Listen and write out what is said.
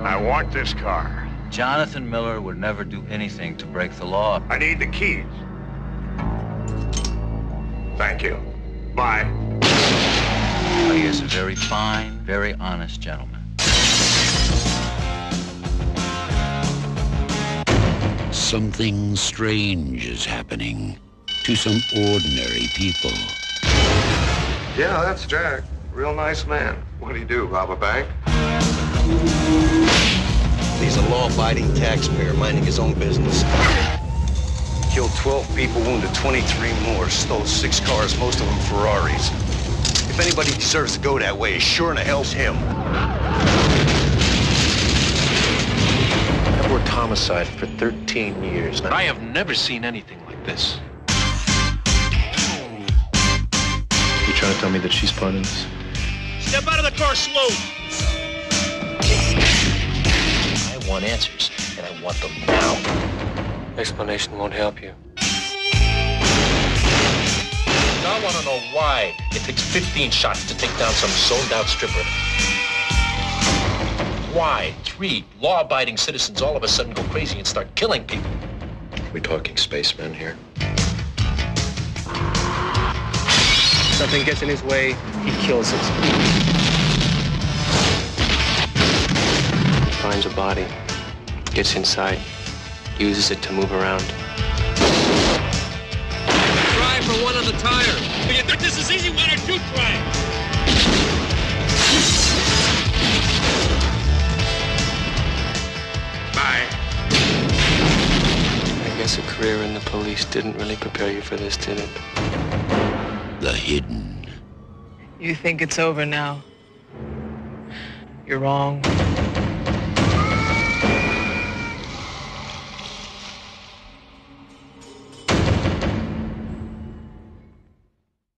I want this car. Jonathan Miller would never do anything to break the law. I need the keys. Thank you. Bye. He is a very fine, very honest gentleman. Something strange is happening to some ordinary people. Yeah, that's Jack. Real nice man. What'd he do, rob a bank? He's a law-abiding taxpayer minding his own business. Killed 12 people, wounded 23 more, stole 6 cars, most of them Ferraris. If anybody deserves to go that way, it sure in the hell's him. I've worked homicide for 13 years now. I have never seen anything like this. You trying to tell me that she's part of this? Step out of the car slow. I want answers, and I want them now. Explanation won't help you. I want to know why it takes 15 shots to take down some sold-out stripper. Why 3 law-abiding citizens all of a sudden go crazy and start killing people? Are we talking spacemen here? Something gets in his way, he kills it. Finds a body, gets inside, uses it to move around. Try for one on the tire. But you think this is easy? Why don't you try? Bye. I guess a career in the police didn't really prepare you for this, did it? The Hidden. You think it's over now? You're wrong.